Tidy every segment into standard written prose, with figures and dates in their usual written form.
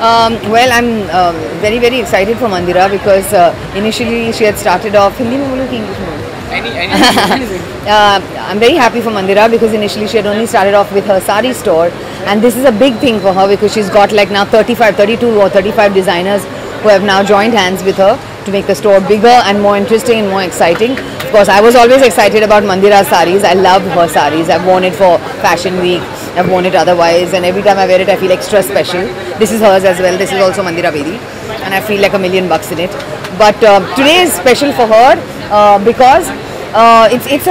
Well, I'm very, very excited for Mandira because initially she had started off Hindi में बोलो कि English में बोलो. I'm very happy for Mandira because initially she had only started off with her sari store, and this is a big thing for her because she's got like now 32 or 35 designers who have now joined hands with her to make the store bigger and more interesting and more exciting. Of course, I was always excited about Mandira's sarees. I love her sarees. I've worn it for Fashion Week. I've worn it otherwise, and every time I wear it, I feel extra special. This is hers as well. This is also Mandira Bedi, and I feel like $1 million in it. But today is special for her because it's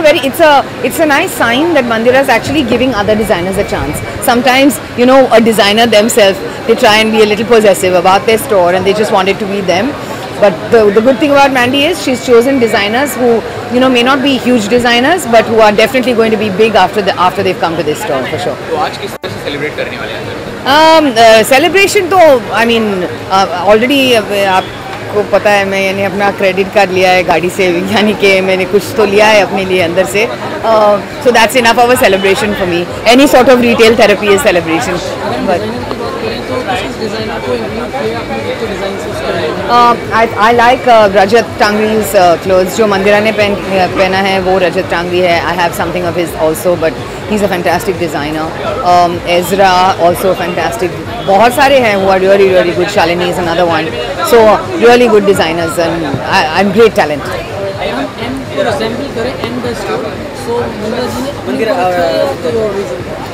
a nice sign that Mandira is actually giving other designers a chance. Sometimes, you know, a designer themselves, they try and be a little possessive about their store, and they just want it to be them. But the good thing about Mandy is she's chosen designers who, you know, may not be huge designers, but who are definitely going to be big after they've come to this store for sure. So, आज किस तरह से celebrate करने वाले हैं? Celebration तो I mean already आपको पता है मैं यानी अपना credit card लिया है गाड़ी से यानी कि मैंने कुछ तो लिया है अपने लिए अंदर से. So that's enough of a celebration for me. Any sort of retail therapy is celebration. But I like Rajat Tangri's clothes. जो मंदिरा ने पहना है वो रजत टांगरी है. I have something of his also, but he's a fantastic designer. Ezra also fantastic. बहुत सारे हैं who are really really good. Shalini is another one. So really good designers and great talent.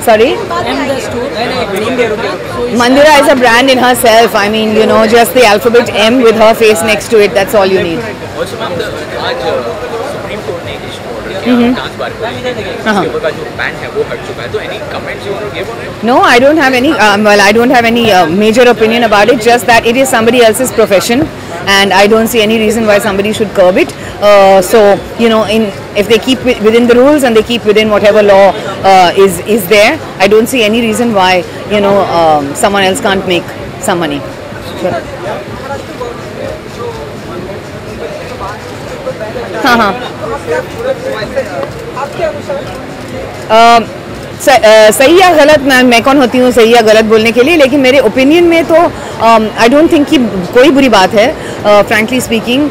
Sorry? Mandira is a brand in herself. I mean, you know, just the alphabet M with her face next to it. That's all you need. Also, ma'am, आज Supreme Court ने एक issue order किया dance bar को इसके ऊपर का जो ban है वो हट चुका है. तो any comments you want to give on it? No, I don't have any. Well, I don't have any major opinion about it. Just that it is somebody else's profession, and I don't see any reason why somebody should curb it. So you know, if they keep within the rules and they keep within whatever law is there, I don't see any reason why, you know, someone else can't make some money. But, सही या गलत मैं कौन होती हूँ सही या गलत बोलने के लिए, लेकिन मेरे ओपिनियन में तो आई डोंट थिंक कि कोई बुरी बात है. फ्रैंकली स्पीकिंग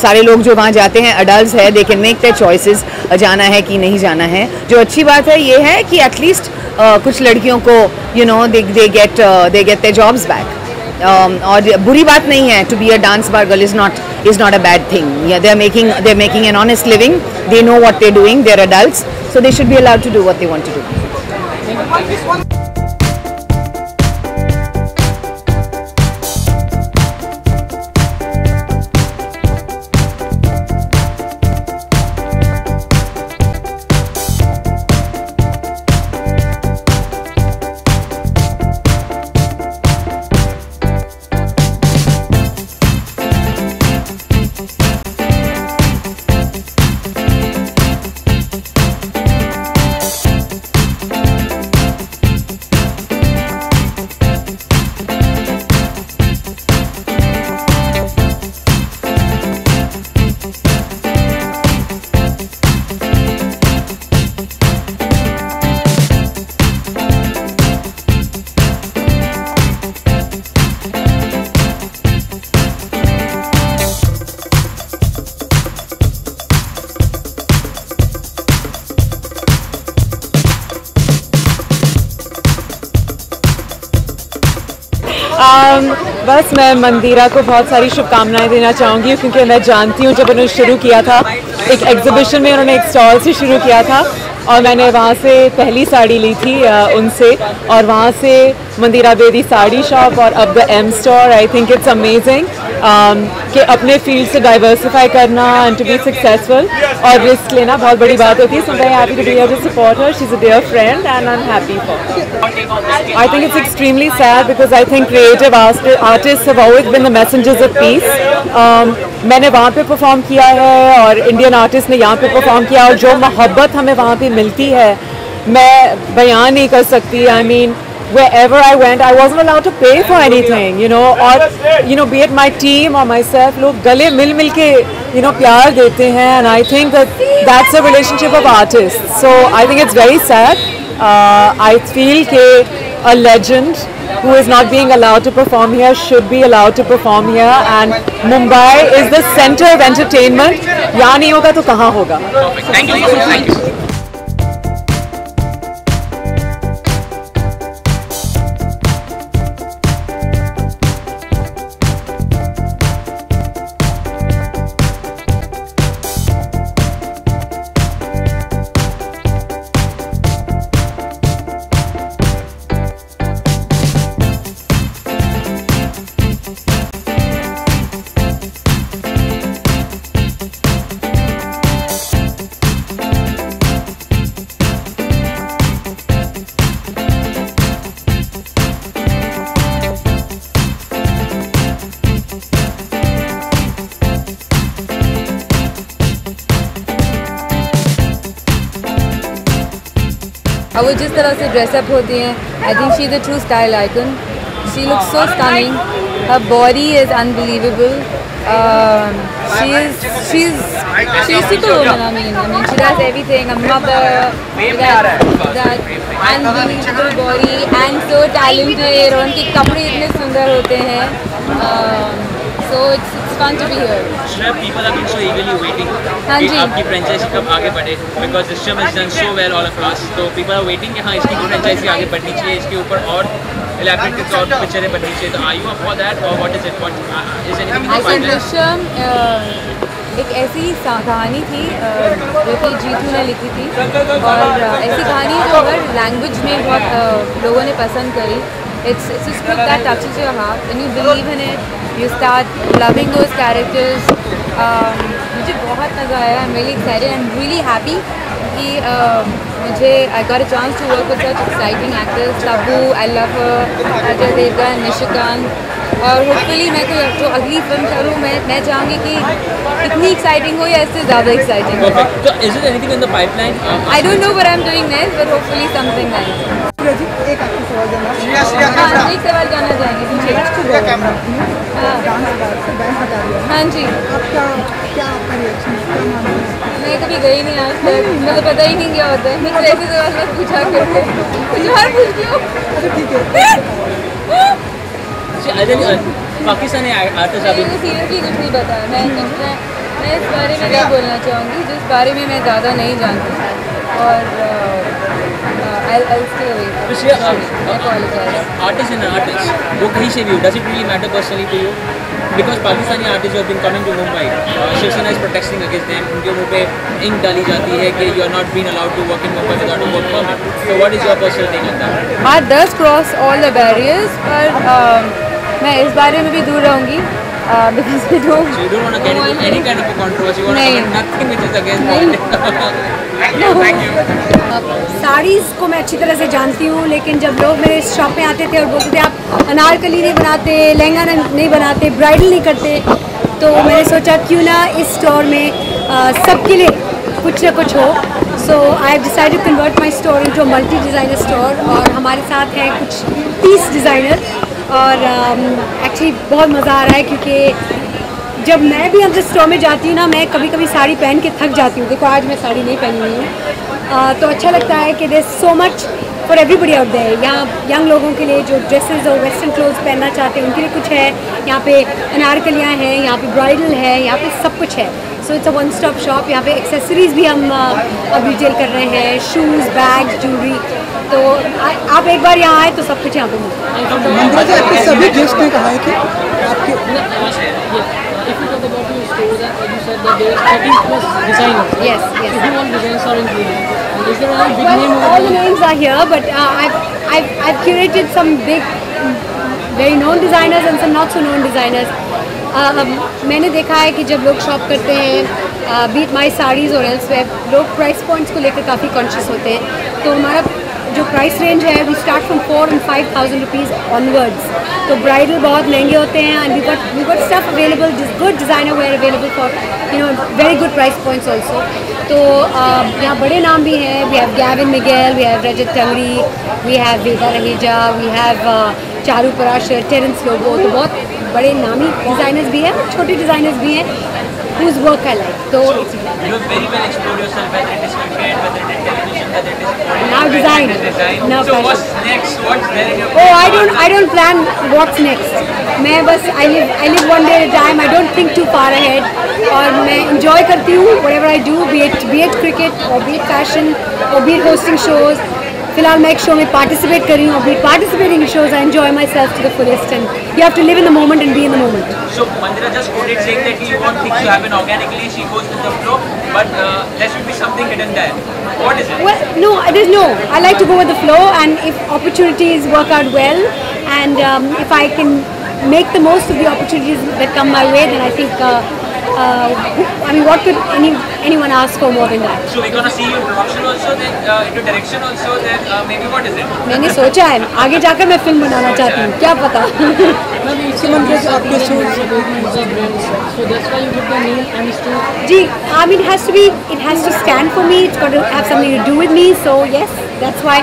सारे लोग जो वहाँ जाते हैं अडल्ट है, they can make their choices जाना है कि नहीं जाना है. जो अच्छी बात है ये है कि एटलीस्ट कुछ लड़कियों को, you know, they get their jobs back. और बुरी बात नहीं है. To be a dance bar girl is not a bad thing. They are making an honest living. They know what they are doing. They are adults, so they should be allowed to do what they want to do. बस मैं मंदिरा को बहुत सारी शुभकामनाएं देना चाहूँगी क्योंकि मैं जानती हूँ जब उन्होंने शुरू किया था एक एग्जिबिशन में, उन्होंने एक स्टॉल से शुरू किया था और मैंने वहाँ से पहली साड़ी ली थी उनसे, और वहाँ से मंदिरा बेदी साड़ी शॉप और अब the M store. I think it's amazing कि अपने फील्ड से डाइवर्सिफाई करना एंड टू बी सक्सेसफुल और रिस्क लेना बहुत बड़ी बात होती है. So I happy to be here to support her. She is a dear friend and I am happy for. I think it's extremely sad because I think creative artist have always been the messengers of peace. मैंने वहाँ पे perform किया है और Indian artist ने यहाँ पे perform किया, और जो मोहब्बत हमें वहाँ पे मिलती है मैं बयान नहीं कर सकती. I mean wherever I went, I wasn't allowed to pay for anything, you know, or, you know, be it my team or myself, लोग गले मिल मिल के, you know, प्यार देते हैं, and I think that's a relationship of artists. So I think it's very sad. I feel कि a legend who is not being allowed to perform here should be allowed to perform here. And Mumbai is the center of entertainment. यहाँ नहीं होगा तो कहाँ होगा? Thank you, thank you. वो जिस तरह से ड्रेसअप होती हैं, I think she is a true style icon. She looks so stunning. Her body is unbelievable. She is super woman. I mean, she does everything. A mother, that unbelievable body and so talented. और उनके कपड़े इतने सुंदर होते हैं. So it's fun to be here. Shreya, people have been so eagerly waiting कि आपकी franchise कब आगे बढ़े, because this film has done so well all across. So people are waiting कि हाँ इसकी franchise आगे बढ़नी चाहिए, इसके ऊपर और elaborate और पिक्चरें बननी चाहिए. तो are you up for that or what is it? What is anything you find? Shreya, एक ऐसी कहानी थी जो कि जीतू ने लिखी थी और ऐसी कहानी जो हर लैंग्वेज में बहुत लोगों ने पसंद करी. It's a script that touches your heart and you believe in it. You start loving those characters. मुझे बहुत मज़ा आया. I'm really excited and really happy कि मुझे I got a chance to work with such exciting actors. Tabu, I love her. Ajay Devgn, Nishikant. और hopefully मैं कोई जो अगली फिल्म करूँ मैं चाहूँगी कि इतनी exciting हो या इससे ज़्यादा exciting हो. So is there anything in the pipeline? I don't know what I'm doing next, but hopefully something nice. एक आपको सवाल जाना चाहेंगे. हाँ जी, आपका क्या रिएक्शन? मैं कभी गई नहीं आज तक, मुझे पता ही नहीं क्या होता है. मैंने ऐसे सवाल मत पूछा करते, कुछ और पूछ लो. ठीक है. पाकिस्तानी आते जाते सीरियसली कुछ नहीं पता. मैं इस बारे में क्या बोलना चाहूँगी जिस बारे में मैं ज़्यादा नहीं जानती और I'll stay away. Shreya, artist and an artist, वो कहीं से भी हो. Does it really matter personally to you? Because Pakistani artists have been coming to Mumbai. Shiv Sena is protesting against them. उनके मुँह पे इंक डाली जाती है कि you are not being allowed to work in Mumbai without a work permit. So what is your personal take on that? Art does cross all the barriers, but मैं इस बारे में भी दूर रहूँगी. Because we don't. So you don't want to get into any kind of a controversy. You want to do nothing which is against them. Saris को मैं अच्छी तरह से जानती हूँ, लेकिन जब लोग मेरे शॉप में आते थे और बोलते थे आप अनारकली नहीं बनाते, लहंगा नहीं बनाते, ब्राइडल नहीं करते, तो मैंने सोचा क्यों ना इस स्टोर में सबके लिए कुछ ना कुछ हो. So I have decided to convert my store into a multi designer store. और हमारे साथ हैं कुछ 30 डिज़ाइनर और एक्चुअली बहुत मज़ा आ रहा है क्योंकि जब मैं भी अंदर स्टोर में जाती हूँ ना, मैं कभी कभी साड़ी पहन के थक जाती हूँ. देखो आज मैं साड़ी नहीं पहनी हुई हूँ, तो अच्छा लगता है कि there so much for everybody out there. यहाँ यंग लोगों के लिए जो ड्रेसेस और वेस्टर्न क्लोथ्स पहनना चाहते हैं उनके लिए कुछ है. यहाँ पे अनारकलियाँ हैं, यहाँ पे ब्राइडल है, यहाँ पे सब कुछ है. So it's a one stop shop. यहाँ पे एक्सेसरीज़ भी हम अब रिटेल कर रहे हैं, शूज़, बैग, ज्वेलरी. तो आप एक बार यहाँ आए तो सब कुछ यहाँ पे मिलेगा. सभी गेस्ट ने कहा है कि आपके there are 30+ designers. Yes. If you want designers are included. Is there any big name? All the names are here, but I've curated some big, very known designers and some not so known designers. मैंने देखा है कि जब लोग shop करते हैं, be it my sarees or elsewhere, लोग price points को लेकर काफी conscious होते हैं. तो हमारा जो price range है, we start from 4,000 and 5,000 rupees onwards. तो ब्राइडल बहुत महंगे होते हैं. And we got stuff available, good designer wear available for you know very good price points also. तो यहाँ बड़े नाम भी हैं. We have Gavin Miguel, we have Rajat Tangri, we have बेज़ा रहेजा, वी हैव चारू पराशर, चरण सेबो. तो बहुत बड़े नामी डिज़ाइनर्स भी हैं और छोटे डिज़ाइनर्स भी हैं whose work I like. तो Now design. Now so what's next? What's there? Oh, I don't plan what's next. मैं बस I live one day at a time. I don't think too far ahead. और मैं enjoy करती हूँ whatever I do, be it cricket or be it fashion or be it hosting shows. फिलहाल मैं एक show में participate कर रही हूँ. Be participating in shows, I enjoy myself to the fullest. And you have to live in the moment and be in the moment. So Mandira just quoted saying that you want things to happen organically. She goes with the flow, but there should be something hidden there. What is it? Well, no. I like to go with the flow, and if opportunities work out well, and if I can make the most of the opportunities that come my way, then I think. I mean, what could anyone ask for more than that? So we're gonna see you in production also, then into direction also, then maybe what is it? मैंने सोचा है, आगे जाकर मैं film बनाना चाहती हूँ, क्या पता? मैंने इससे मंडरेज आपके शोज से बहुत मजा ब्रांड्स हैं, so that's why you give the name M store. Ji, I mean it has to stand for me, it's got to have something to do with me, so yes, that's why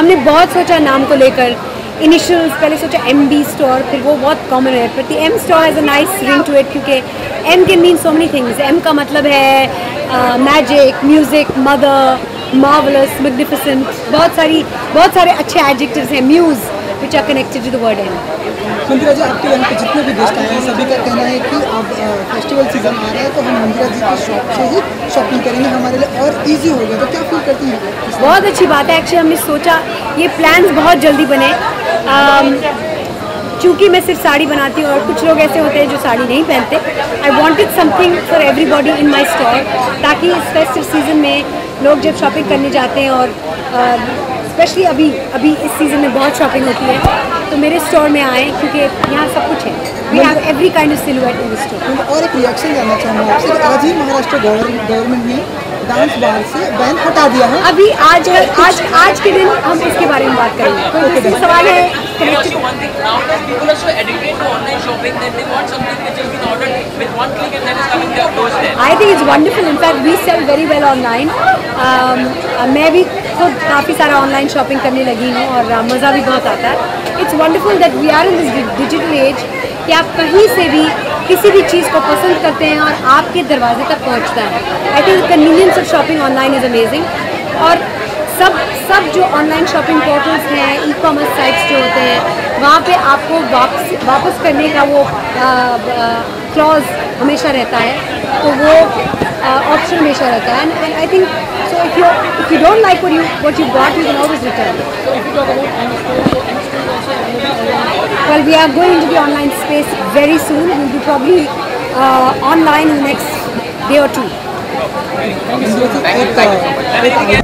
हमने बहुत सोचा नाम को लेकर. Initials पहले सोचा MB store, फिर वो बहुत common है, but the M store has a nice ring to it क्योंकि M can mean so many things. M का मतलब है magic, music, mother, marvelous, magnificent. बहुत सारे अच्छे adjectives हैं, muse, which are connected to the word M. मंदिरा जी आपके यहाँ पे जितने भी गेस्ट आए हैं सभी का कहना है कि अब फेस्टिवल सीजन आ रहा है तो हम मंदिरा जी की शॉप से ही शॉपिंग करेंगे, हमारे लिए और इजी होगा. तो क्या फील करती हैं? बहुत अच्छी बात है. एक्चुअली हमने सोचा ये प्लान्स बहुत जल्दी बने. चूँकि मैं सिर्फ साड़ी बनाती हूँ और कुछ लोग ऐसे होते हैं जो साड़ी नहीं पहनते, I wanted something for everybody in my store, ताकि इस फेस्टिव सीज़न में लोग जब शॉपिंग करने जाते हैं और स्पेशली अभी इस सीज़न में बहुत शॉपिंग होती है, तो मेरे स्टोर में आए क्योंकि यहाँ सब कुछ है. We have every kind of silhouette in store. और एक रिएक्शन जानना चाहूँगा आपसे, आज ही महाराष्ट्र गवर्नमेंट ने डांस बार से बैन हटा दिया है. अभी आज के दिन हम इसके बारे में बात करेंगे. तो सवाल है, I think it's wonderful. In fact we sell very well online. मैं भी खुद काफ़ी सारा ऑनलाइन शॉपिंग करने लगी हूँ और मज़ा भी बहुत आता है. It's wonderful that we are in this digital age कि आप कहीं से भी किसी भी चीज़ को पसंद करते हैं और आपके दरवाजे तक पहुँचता है. I think convenience of shopping online is amazing. और सब जो ऑनलाइन शॉपिंग पोर्टल्स हैं, ई कॉमर्स साइट्स जो होते हैं, वहाँ पे आपको वापस करने का वो क्लॉज हमेशा रहता है, तो वो ऑप्शन हमेशा रहता है. And I think so if you don't like what you bought you can always return. Well, we are going into the online space very soon. We'll be probably online in the next day or two. Thank you so much.